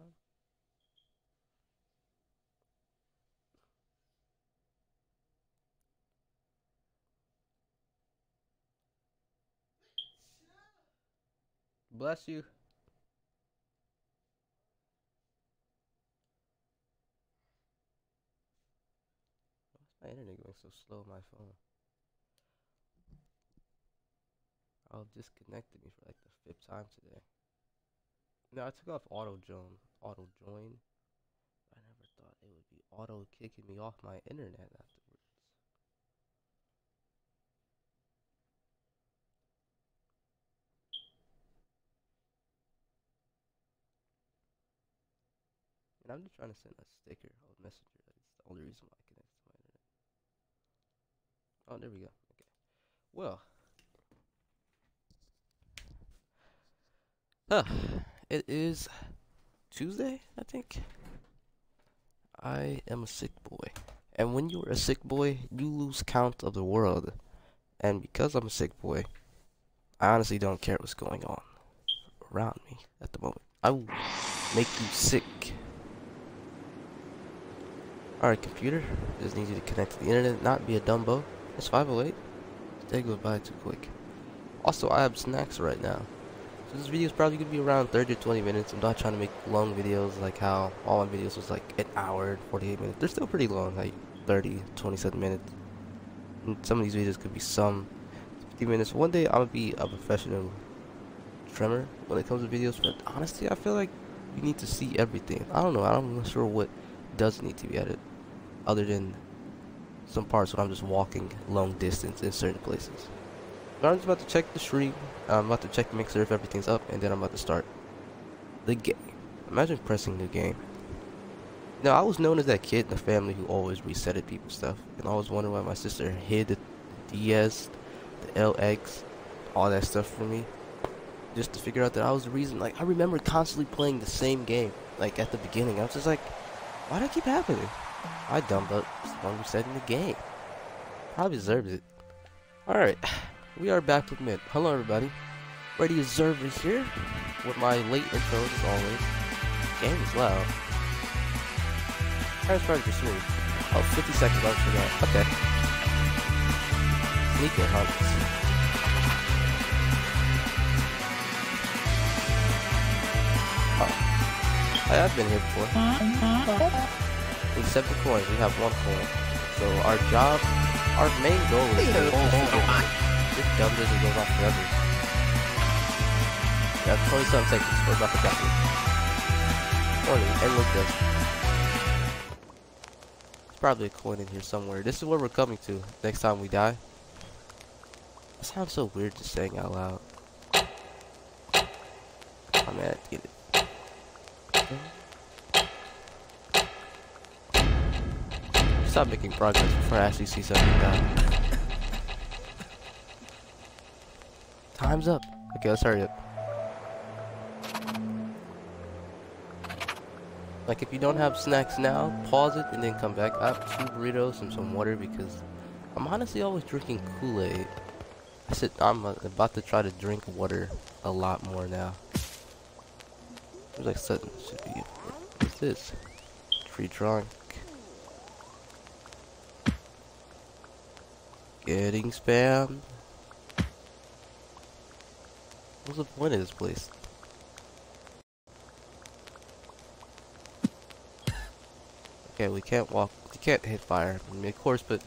time. Bless you. Why is my internet going so slow on my phone? I've disconnected me for like the 5th time today. No, I took off auto join. I never thought it would be auto kicking me off my internet afterwards. And I'm just trying to send a sticker on Messenger. That's the only reason why I connect to my internet. Oh, there we go. Okay. Well. It is Tuesday, I think. I am a sick boy. And when you are a sick boy, you lose count of the world. And because I'm a sick boy, I honestly don't care what's going on around me at the moment. I will make you sick. Alright, computer. Just need you to connect to the internet, not be a dumbo. It's 5:08. They go by too quick. Also, I have snacks right now. So this video is probably going to be around 30 to 20 minutes. I'm not trying to make long videos like how all my videos was like an hour and 48 minutes. They're still pretty long, like 30, 27 minutes. And some of these videos could be some 50 minutes. One day I'll be a professional trimmer when it comes to videos. But honestly, I feel like you need to see everything. I don't know. I'm not sure what does need to be added, other than some parts where I'm just walking long distance in certain places. But I'm just about to check the stream. I'm about to check the mixer if everything's up, and then I'm about to start the game. Imagine pressing the game. Now, I was known as that kid in the family who always resetted people's stuff, and I always wondered why my sister hid the DS, the LX, all that stuff from me, just to figure out that I was the reason. Like, I remember constantly playing the same game, like at the beginning. I was just like, why did that keep happening? I dumbed up. It's the one resetting the game. Probably deserves it. Alright. We are back with mid. Hello everybody, Ray The Observer here, with my late intro as always. Game is loud. I was trying to be smooth. Oh, 50 seconds left for that. Okay. Sneak it, huh? Oh. I've been here before. Except for coins, we have 1 coin. So our job, our main goal is to hold on. This dumb doesn't go off forever. We have 27 seconds for about to copy. Warning, and look this. There's probably a coin in here somewhere. This is where we're coming to next time we die. That sounds so weird just saying out loud. I'm mad to get it. Stop making progress before I actually see something die. Time's up. Okay, let's hurry up. Like, if you don't have snacks now, pause it and then come back. I have 2 burritos and some water because I'm honestly always drinking Kool-Aid. I said I'm about to try to drink water a lot more now. There's like something should be. What's this? Tree trunk. Getting spammed. What's the point of this place? Okay, we can't walk. We can't hit fire, I mean, of course, but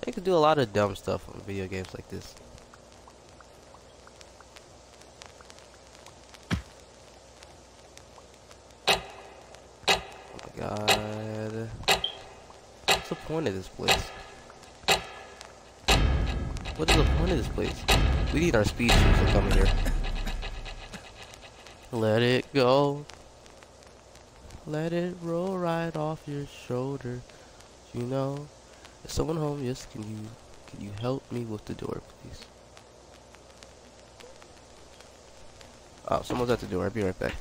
they can do a lot of dumb stuff on video games like this. Oh my god. What's the point of this place? What is the point of this place? We need our speed troops to come in here. Let it go. Let it roll right off your shoulder. You know, is someone home? Yes. Can you help me with the door, please? Oh, someone's at the door. I'll be right back.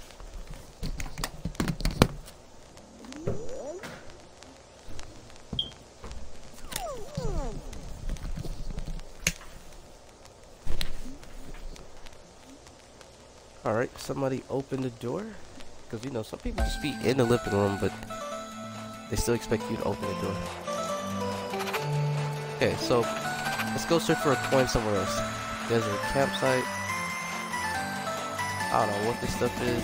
Alright, somebody opened the door. because, you know, some people just be in the living room, but they still expect you to open the door. Okay, so let's go search for a coin somewhere else. There's a campsite. I don't know what this stuff is.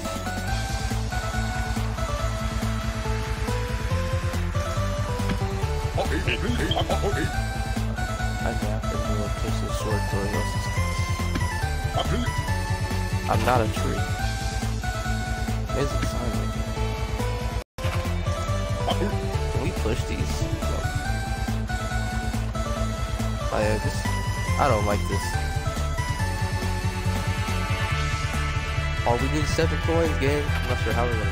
I think I'm not a tree. There's a sign right there. Can we push these? No. Oh yeah, this, I don't like this. Oh, we need 7 coins, gang. I'm not sure how we're gonna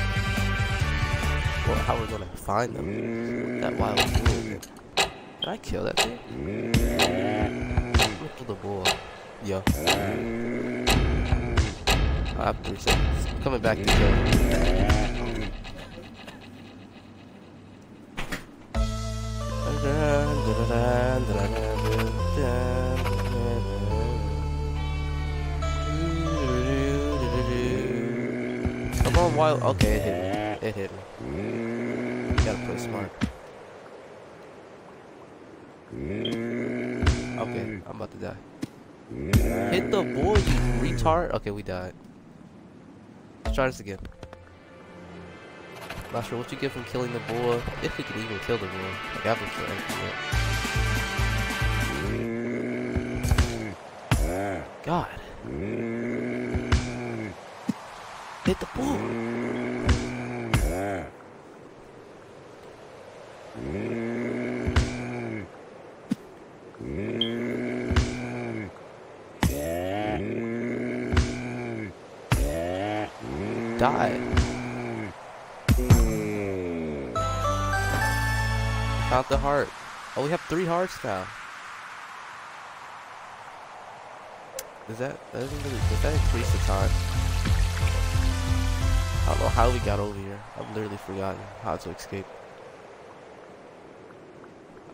make them. Well, how we're gonna find them? That wild thing. Did I kill that thing? Look at the ball. Yo. I have 3 seconds. I'm coming back to kill. Come on, wild. Okay, it hit me. It hit me. You gotta play smart. Okay, I'm about to die. Hit the ball, you retard. Okay, we died. Let's try this again. Not sure what you get from killing the ball. If we can even kill the ball. Like, I haven't killed anything yet. God. Hit the ball. Die. Found the heart. Oh, we have 3 hearts now. Is that doesn't really, does that increase the time? I don't know how we got over here. I've literally forgotten how to escape.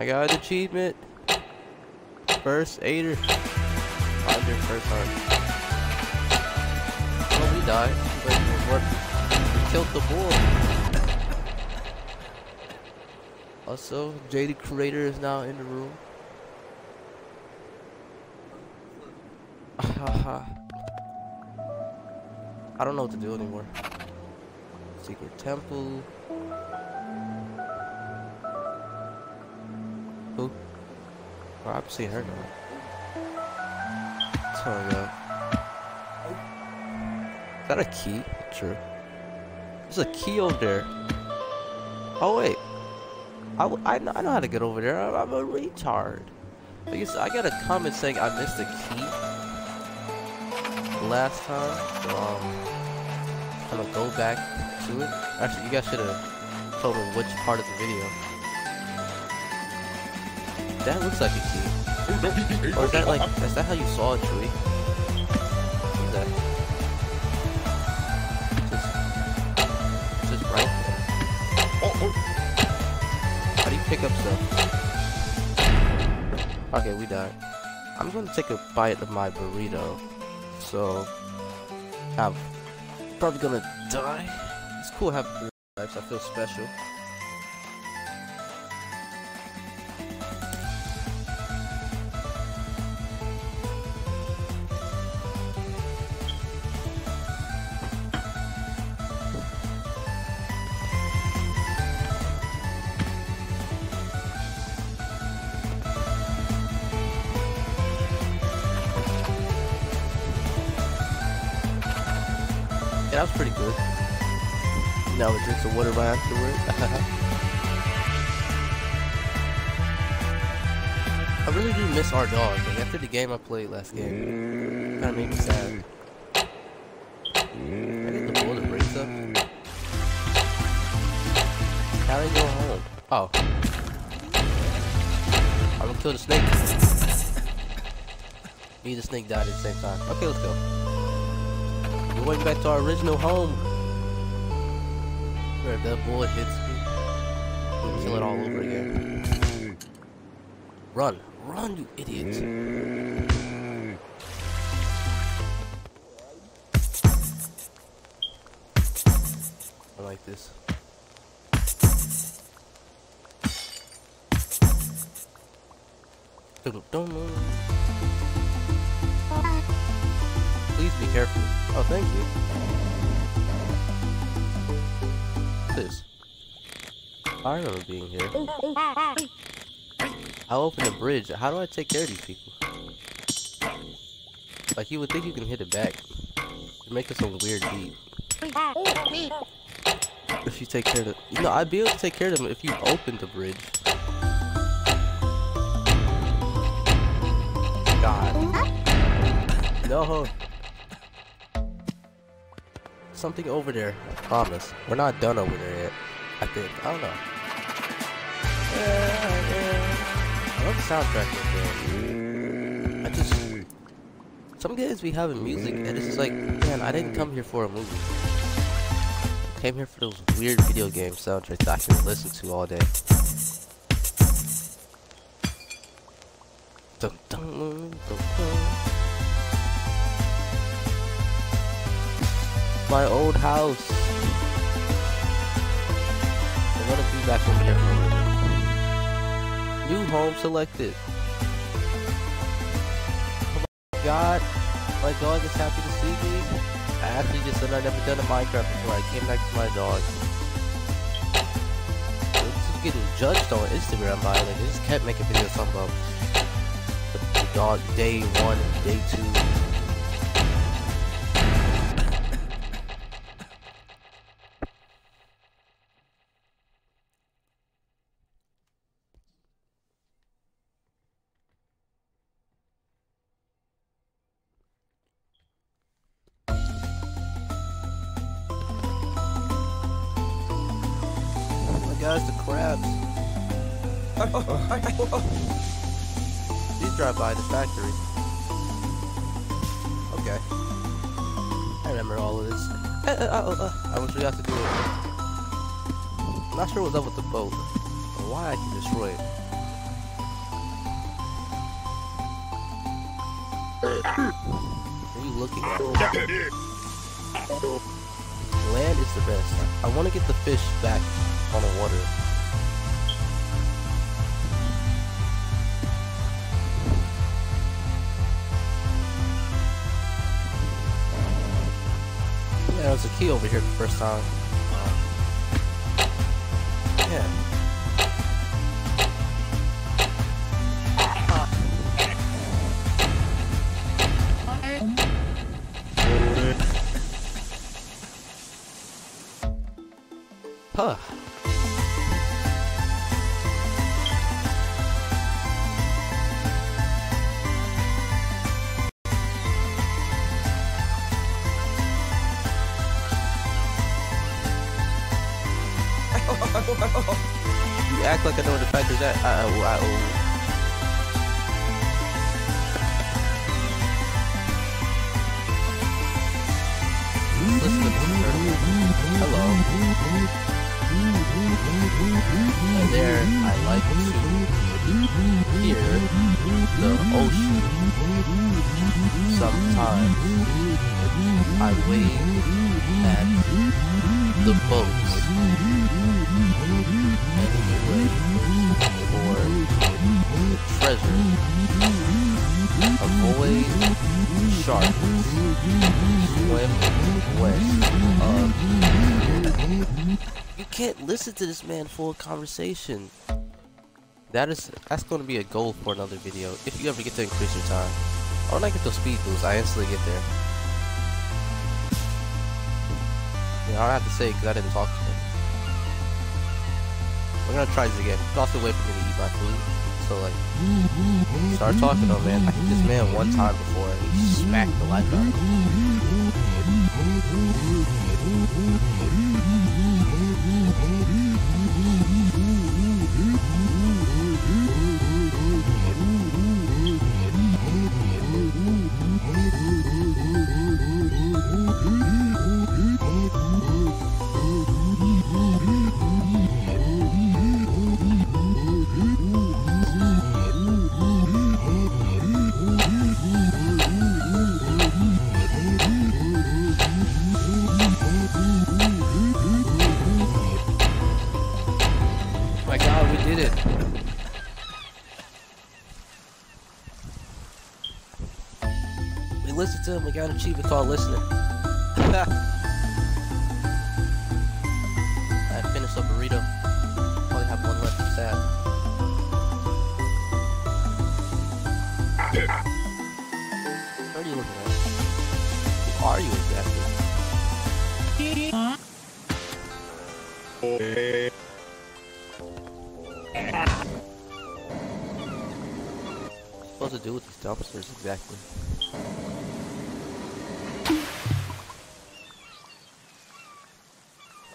I got an achievement. First aider. Find your first heart. Well, we died. We killed the bull. Also, Jaded Creator is now in the room. Haha. I don't know what to do anymore. Secret Temple. Who? Oh, I've seen her now. Oh yeah. Is that a key? Sure. There's a key over there. Oh wait, I know how to get over there. I'm a retard. I guess I got a comment saying I missed a key last time. So, I'm gonna go back to it. Actually, you guys should have told me which part of the video. That looks like a key. Or is that like? Is that how you saw it, Chewie? Pick up stuff. Okay, we died. I'm gonna take a bite of my burrito. So I'm probably gonna die. It's cool having 3 lives. I feel special. That was pretty good. Now we drink some water right afterward. I really do miss our dog. Like after the game I played last game, kind of made me sad. I need the water breaks up. How do I go home? Oh, I'm gonna kill the snake. Me and the snake died at the same time. Okay, let's go. We're going back to our original home. Where that bullet hits me, we'll kill it all over again. Run, run, you idiots! I like this. Please be careful. Oh, thank you. This. I remember being here. I'll open the bridge. How do I take care of these people? Like, you would think you can hit it back. You're making some weird beat. If you take care of them. You know, I'd be able to take care of them if you opened the bridge. God. No. Something over there. I promise. We're not done over there yet. I think. I don't know. I love the soundtrack. I just. Some days we have music, and it's just like, man, I didn't come here for a movie. I came here for those weird video game soundtracks I can listen to all day. Dun, dun, dun, dun, dun. My old house. I want to be back over here for a minute. New home selected. Oh my god, my dog is happy to see me. I actually just said I've never done a Minecraft before. I came back to my dog. This is getting judged on Instagram by like, they just kept making videos talking about the dog day one and day two. Guys, the crabs. These drive by the factory. Okay. I remember all of this. I wish we got to do it. Not sure what's up with the boat, or why I can destroy it. What are you looking at? Land is the best. I want to get the fish back on the water. Yeah, there was a key over here the first time. Yeah. Huh. You act like I know what the fact is that I listen to me. Hello. And there, I like to hear the ocean. Sometimes I wave at the boats. Anyway, for the treasure. Avoid sharks. Swim west of here. You can't listen to this man full conversation. That's going to be a goal for another video. If you ever get to increase your time, I want to get those speed boosts. I instantly get there. Yeah, I don't have to say because I didn't talk to him. We're gonna try this again. It's also a way for me to eat my food. So like, start talking to him, man. I hit this man one time before and he smacked the life out of me. it. We listened to him, we got an achievement called listening. I finished a burrito. Only have one left, I'm sad. What are you looking at? Who are you exactly? What's supposed to do with these dumpsters exactly?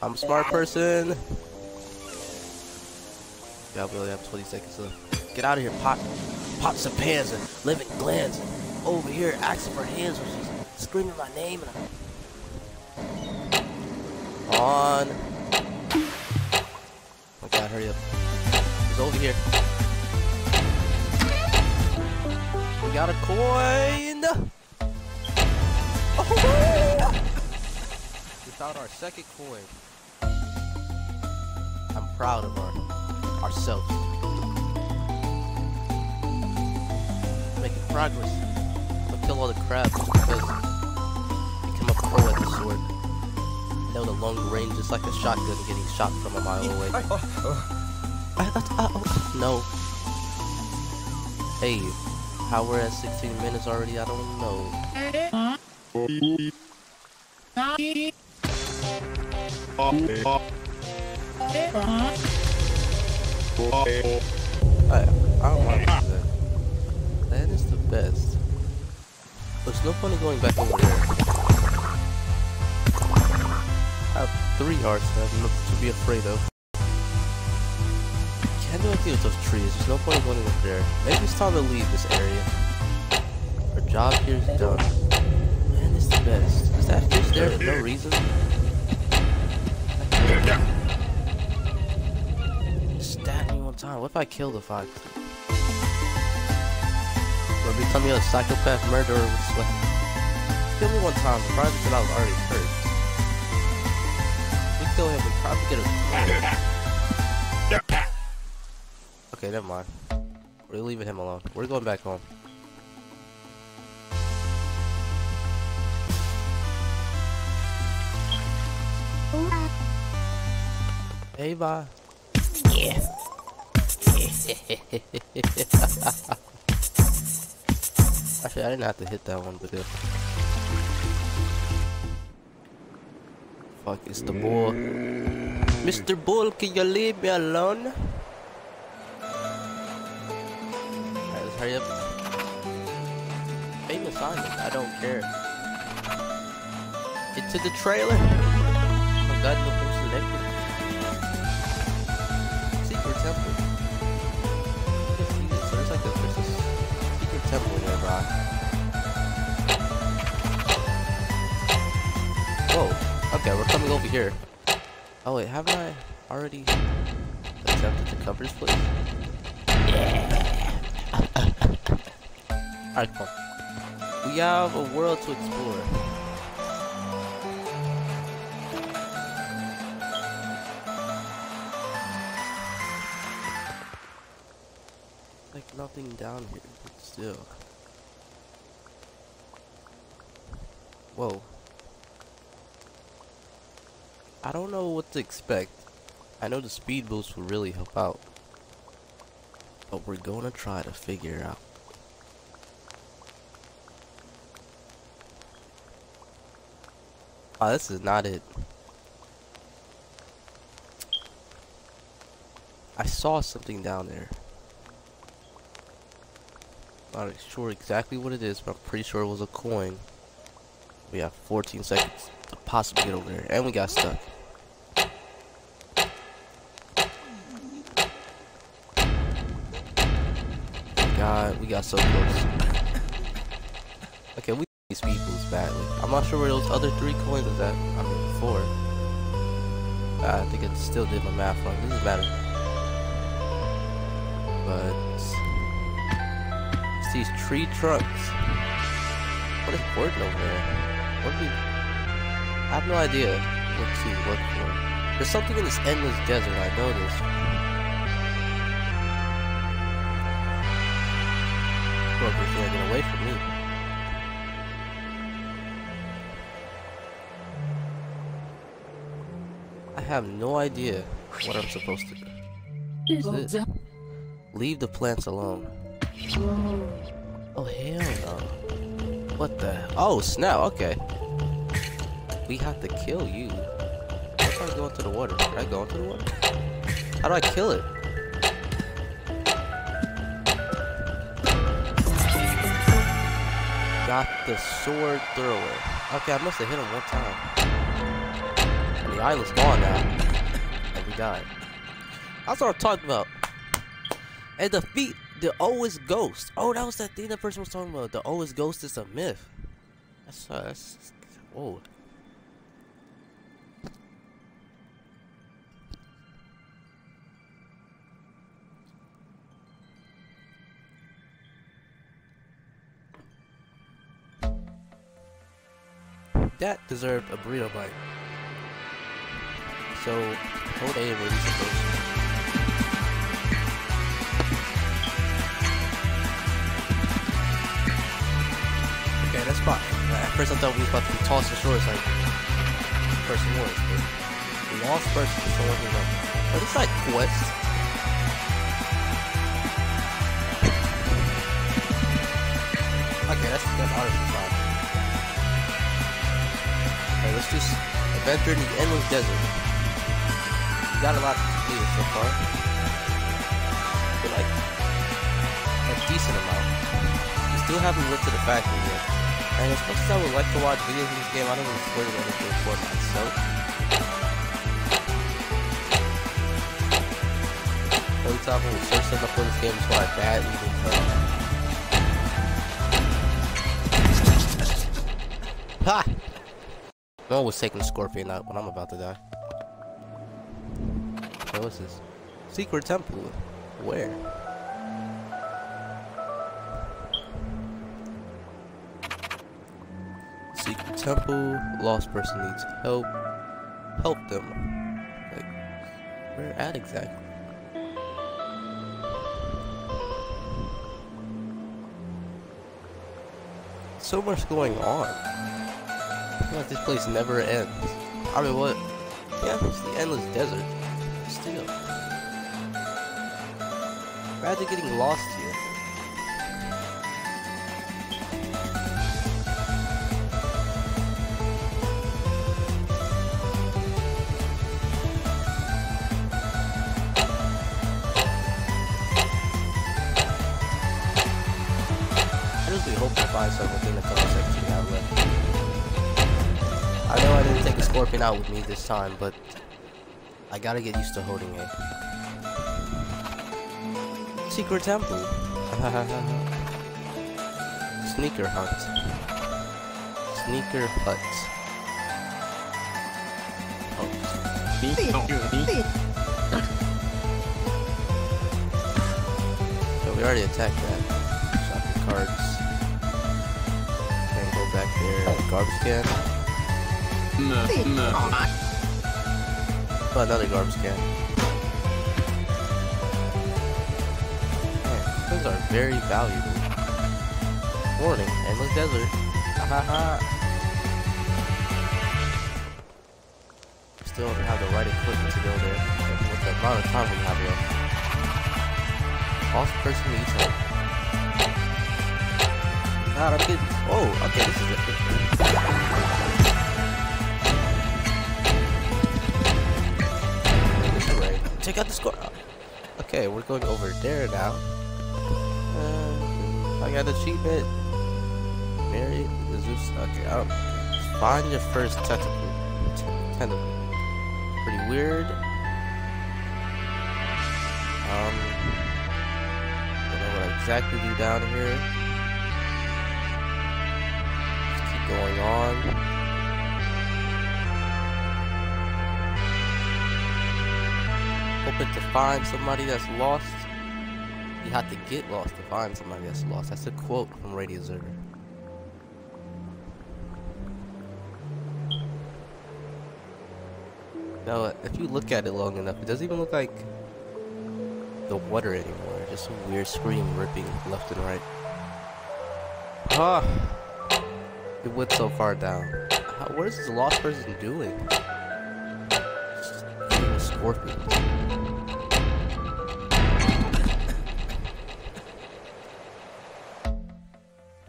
I'm a smart person. Yeah, we only have 20 seconds left. Get out of here, pots and pans and living glands. Over here, asking for hands when she's screaming my name. And on. Oh God, hurry up. He's over here. We got a coin. Oh, we found our second coin. I'm proud of ourselves. Making progress. Don't kill all the crabs because you come up pro at the sword. Know the long range is like a shotgun getting shot from a mile away. No. Hey, how we're at 16 minutes already, I don't know. I don't want to do that. That is the best. There's no fun in going back over there. I have 3 hearts that I have nothing to be afraid of. Can't do anything with those trees. There's no point in going over there. Maybe it's time to leave this area. Our job here is done. Man, it's the best. Is that fish there for no reason? Stab me one time. What if I kill the fox? Or become a psychopath murderer with sweat. Kill me one time, probably because I was already hurt. We kill him, we probably get a... Okay, never mind. We're leaving him alone. We're going back home. Hey, bye. Yeah. Actually, I didn't have to hit that one, but if... Fuck, it's the bull. Mr. Bull, can you leave me alone? Alright, let's hurry up. Famous island, I don't care. Get to the trailer! Oh God, no post selected. Temple. You can see this. There's like a secret temple there, bro. Whoa. Okay, we're coming over here. Oh wait, haven't I already attempted to cover this place? Yeah. Alright, come on. We have a world to explore. Like nothing down here, but still. Whoa. I don't know what to expect. I know the speed boost will really help out, but we're gonna try to figure out. Oh, this is not it. I saw something down there. I'm not sure exactly what it is, but I'm pretty sure it was a coin. We have 14 seconds to possibly get over there, and we got stuck. God, we got so close. Okay, we these people's badly. I'm not sure where those other 3 coins is at. I mean, 4. I think I still did my math wrong. It doesn't matter. But these tree trunks. What is Gordon over there? What do we... I have no idea what to look for. There's something in this endless desert, I know this. broke anything. Get away from me. I have no idea what I'm supposed to do. What is this? Leave the plants alone. Oh, hell no. What the? Oh, snap. Okay. We have to kill you. How do I go into the water? Can I go into the water? How do I kill it? Got the sword thrower. Okay, I must have hit him one time. And the island's gone now. And we died. That's what I'm talking about. And defeat the O's ghost. Oh, that was that thing that person was talking about. The O's ghost is a myth. That's whoa. That deserved a burrito bite. So, hold A and release the ghost. Okay, that's fine. At first I thought we was about to be tossed ashore, it's like person was, but the lost person is someone who's up. But it's like quest. Okay, that's honestly fine. Let's just adventure in the endless desert. We got a lot to do so far. But like, a decent amount. We still haven't went to the factory yet. And as much as I would like to watch videos in this game, I don't really swear to anything for myself. Every time I would search something up for this game, it's why I badly didn't play. Ha! No one was taking the scorpion out when I'm about to die. What was this? Secret temple. Where? Secret temple. Lost person needs help. Help them. Like, where at exactly? So much going on. I feel like this place never ends. I mean, what? Yeah, it's the endless desert. Still. Rather than getting lost here. I just really hope to find something that comes like you have left. I know I didn't take the scorpion out with me this time, but I gotta get used to holding it. Secret temple. Sneaker hunt. Sneaker hut. Oh. So we already attacked that. Shopping carts. And go back there. Garbage can. No. Oh, another garbage can. Man, those are very valuable. Warning, endless desert. Still don't have the right equipment to go there. With the amount of time we have left. Lost person needs help. God, I'm getting. Oh, okay, this is it. Check out the score. Okay, we're going over there now. I got an achievement. Mary Zeus. Okay, I don't. Find your first tentacle. Tentacle. Pretty weird. I don't know what I exactly do down here. Just keep going on. Hoping to find somebody that's lost. You have to get lost to find somebody that's lost. That's a quote from Ray The Observer. Now, if you look at it long enough, it doesn't even look like the water anymore. Just a weird stream ripping left and right. Huh. It went so far down. What is this lost person doing? Scorpions.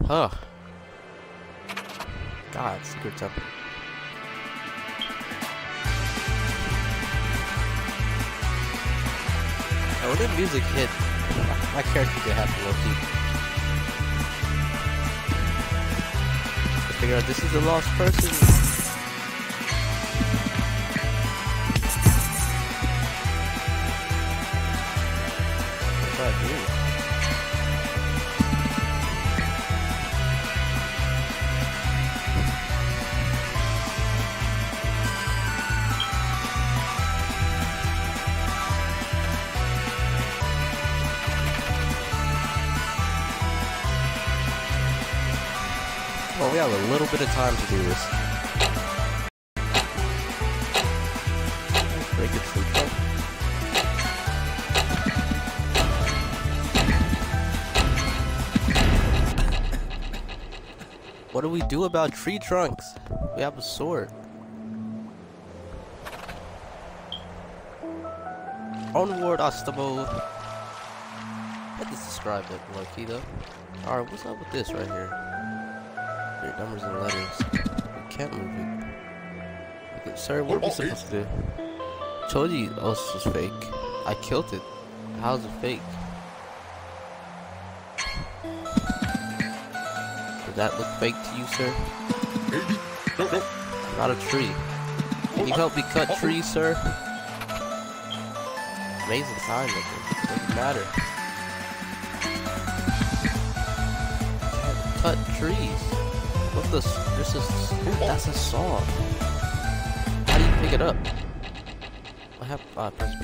Huh. God, secret's up. Now, when the music hit, my character could have to low-key. I figure out this is a lost person. Well, we have a little bit of time to do this. Break it through. What do we do about tree trunks? We have a sword. Onward, Ostamo. That just described it, low-key though. Alright, what's up with this right here? Numbers and letters. We can't move it. Okay, sorry, what are we supposed to do? Told you this was fake. I killed it. How's it fake? Does that look fake to you, sir? I'm not a tree. Can you help me cut trees, sir? Amazing time, I think. Doesn't matter. Cut trees. What's this? This is... that's a saw. How do you pick it up? I have... ah, press B.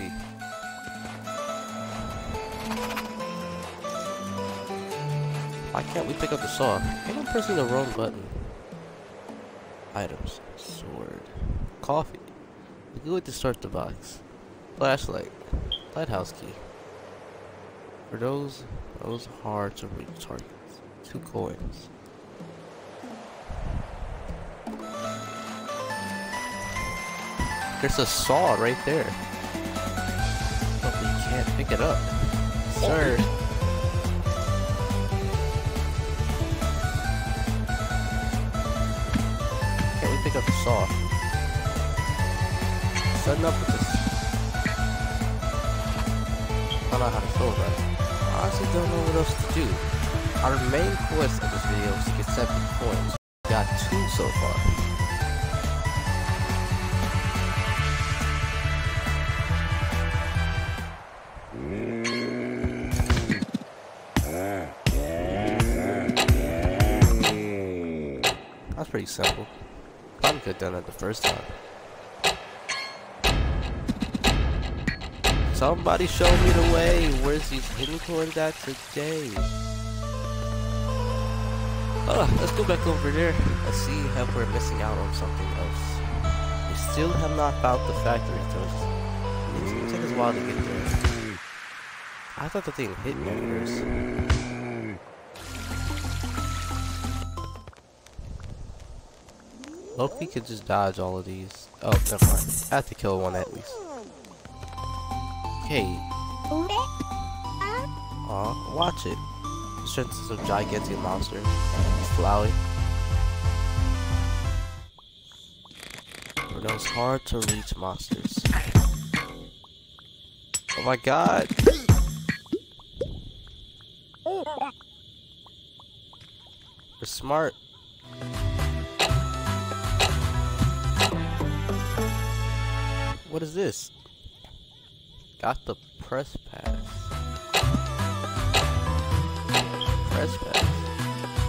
Why can't we pick up the saw? I think I'm pressing the wrong button. Items. Sword. Coffee. We can go to start the box. Flashlight. Lighthouse key. For those hard to reach targets. 2 coins. There's a saw right there. But we can't pick it up. Sir. Can't we pick up the saw? Setting up with this. I don't know how to feel about it. I honestly don't know what else to do. Our main quest of this video is to get 7 coins. We got 2 so far. Pretty simple. Probably could have done it the first time. Somebody show me the way. Where's these hidden coins at today? Oh, let's go back over there. Let's see if we're missing out on something else. We still have not found the factory toast. It's gonna take us a while to get there. I thought the thing hit me at first. Hope we could just dodge all of these. Oh, never mind. I have to kill one at least. Okay. Aw, watch it. This turns into some gigantic monster. Flowey. For those hard to reach monsters. Oh my god! We're smart. What is this? Got the press pass. Press pass.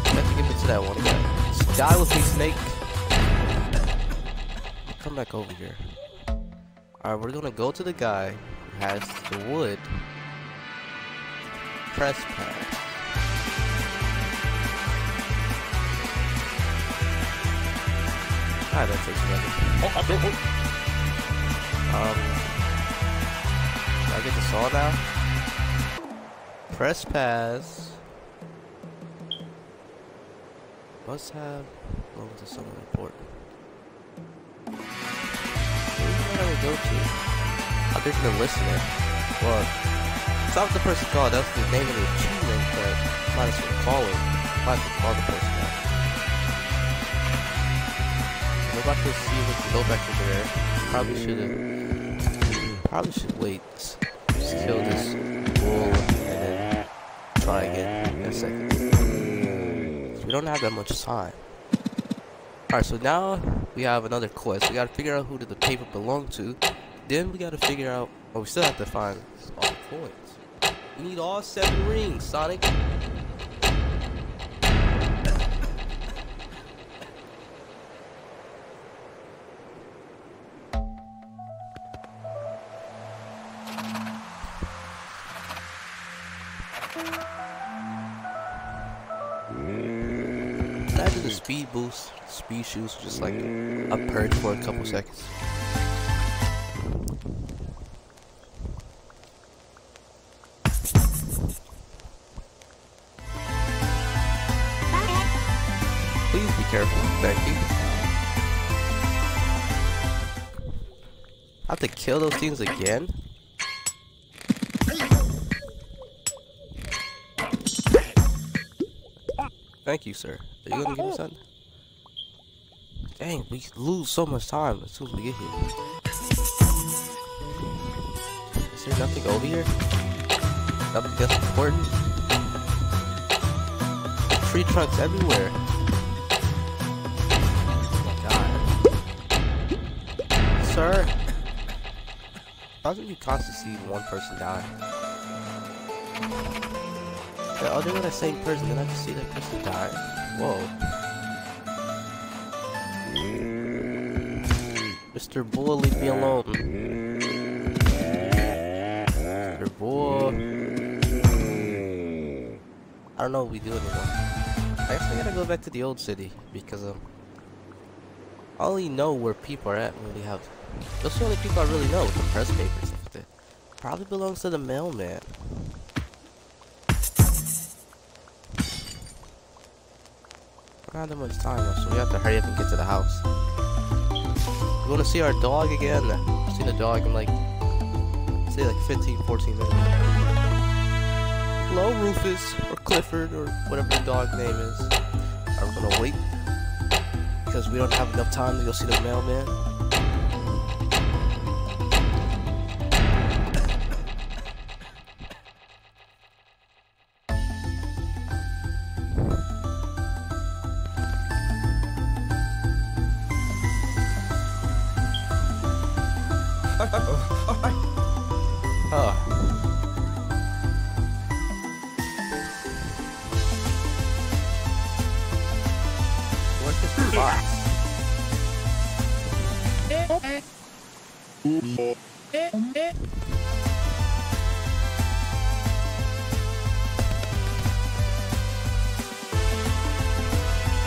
I have to give it to that one guy. Die with me, snake. Come back over here. Alright, we're gonna go to the guy who has the wood. Press pass. Alright, that takes forever. I get the saw now? Press pass. must have belongs to someone important. Where do I would go to? I think the listener. Well, it's not the person called, that's the name of the achievement, but might as well call it. Might as well call the person out. We're about to see if we can go back over there. Probably shouldn't. Probably should wait. Just kill this bull and then try again in a second. We don't have that much time. Alright, so now we have another quest. We gotta figure out who did the paper belong to. Then we gotta figure out. Oh, we still have to find all the coins. We need all 7 rings, Sonic. Speed boost, speed shoots, just like a purge for a couple seconds. Please be careful, thank you. I have to kill those things again? Thank you, sir. Are you gonna give me something? Dang, we lose so much time as soon as we get here. Is there nothing over here? Nothing that's important? Tree trunks everywhere. Oh my god. Sir! How did you constantly see one person die? The other one, that same person, did I just see that person die? Whoa. Mr. Bull, leave me alone. Mr. Bull. I don't know what we do anymore. I guess I gotta go back to the old city because I only know where people are at when we have. Those are the only people I really know, the press papers. That probably belongs to the mailman. Not that much time left, so we have to hurry up and get to the house. We want to see our dog again. I've seen the dog in like, say like 15, 14 minutes. Hello, Rufus, or Clifford, or whatever the dog name is. I'm gonna wait, because we don't have enough time to go see the mailman.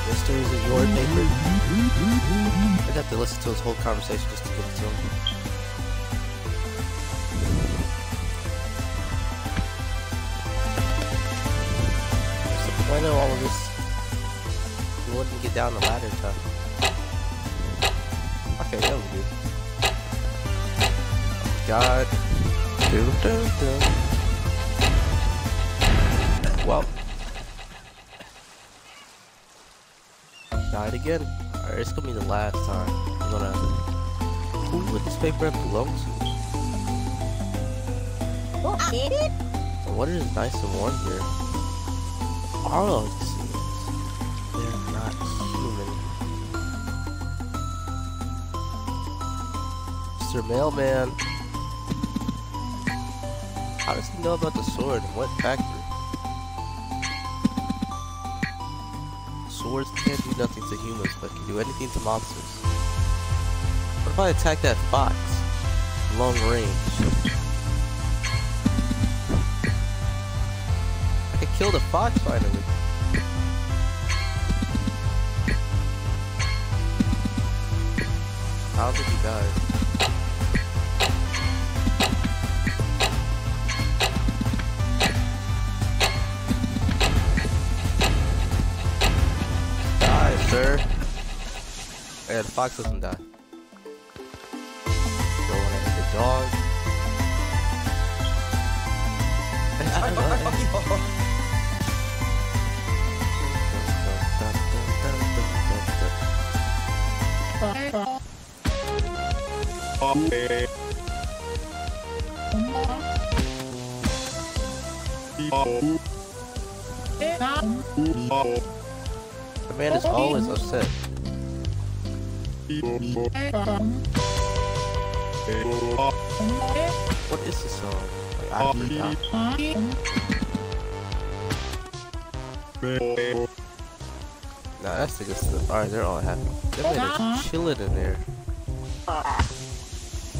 Mysteries of your paper. I'd have to listen to his whole conversation just to get it to him. I know all of this. We wouldn't get down the ladder time. Okay, that was good. God. Do, do, do. Well. Died again. Alright, it's gonna be the last time. I'm gonna. Who would this paper belong to? Well, I did it. The water is nice and warm here. All of these things, they're not human. Mr. Mailman, how does he know about the sword and what factory? Swords can't do nothing to humans, but can do anything to monsters. What if I attack that fox? Long range. Kill the fox finally. How did he die? yeah, the fox doesn't die. Going after the dog. The man is always upset. What is this song? Like, I do not. Nah, that's the good stuff. Alright, they're all happy. That man is chilling in there.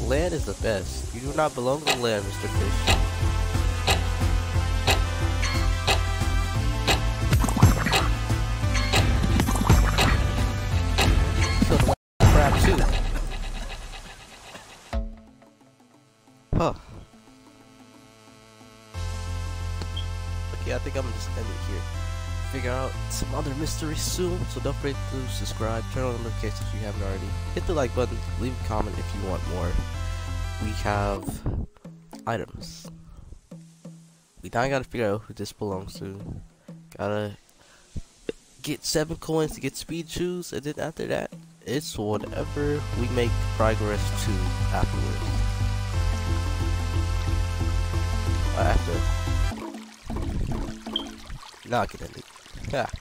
Land is the best. You do not belong to land, Mr. Fish. Huh. Okay, I think I'm gonna just end it here. Figure out some other mystery soon, so don't forget to subscribe, turn on notifications if you haven't already, hit the like button, leave a comment if you want more. We have items. We now gotta figure out who this belongs to. Gotta get 7 coins to get speed shoes, and then after that, it's whatever we make progress to afterwards. I have to knock it in. Yeah.